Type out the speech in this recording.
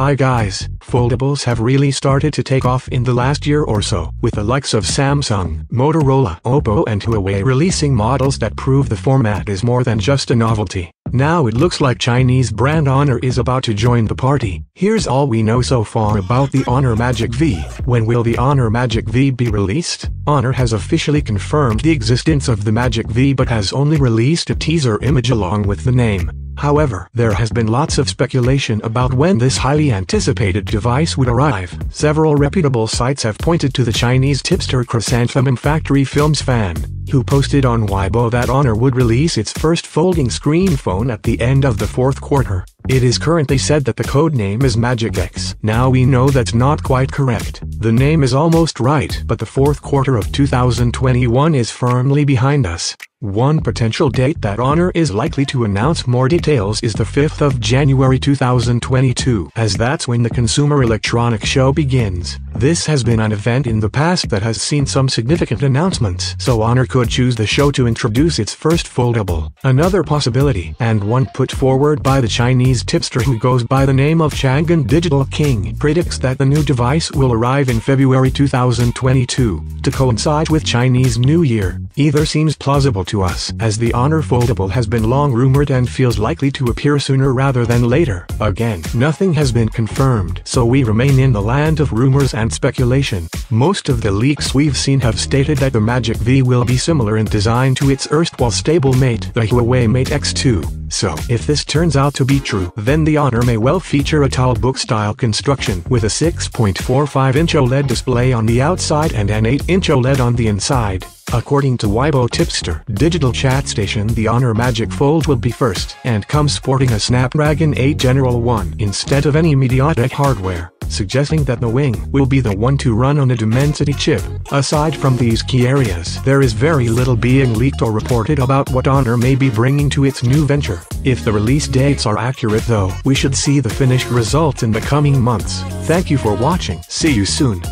Hi guys, foldables have really started to take off in the last year or so, with the likes of Samsung, Motorola, Oppo and Huawei releasing models that prove the format is more than just a novelty. Now it looks like Chinese brand Honor is about to join the party. Here's all we know so far about the Honor Magic V. When will the Honor Magic V be released? Honor has officially confirmed the existence of the Magic V but has only released a teaser image along with the name. However, there has been lots of speculation about when this highly anticipated device would arrive. Several reputable sites have pointed to the Chinese tipster Chrysanthemum Factory Films fan, who posted on Weibo that Honor would release its first folding screen phone at the end of the fourth quarter. It is currently said that the codename is Magic X. Now we know that's not quite correct. The name is almost right, but the fourth quarter of 2021 is firmly behind us. One potential date that Honor is likely to announce more details is the 5th of January 2022, as that's when the Consumer Electronic Show begins. This has been an event in the past that has seen some significant announcements, so Honor could choose the show to introduce its first foldable. Another possibility, and one put forward by the Chinese tipster who goes by the name of Chang'an Digital King, predicts that the new device will arrive in February 2022, to coincide with Chinese New Year. Either seems plausible to us, as the Honor foldable has been long rumored and feels likely to appear sooner rather than later. Again, nothing has been confirmed, so we remain in the land of rumors and speculation. Most of the leaks we've seen have stated that the Magic V will be similar in design to its erstwhile stable mate, the Huawei Mate X2. So, if this turns out to be true, then the Honor may well feature a tall book-style construction with a 6.45-inch OLED display on the outside and an 8-inch OLED on the inside. According to Weibo tipster digital chat station, the Honor Magic Fold will be first, and comes sporting a Snapdragon 8 Gen 1 instead of any Mediatek hardware, suggesting that the wing will be the one to run on a Dimensity chip. Aside from these key areas, there is very little being leaked or reported about what Honor may be bringing to its new venture. If the release dates are accurate though, we should see the finished results in the coming months. Thank you for watching. See you soon.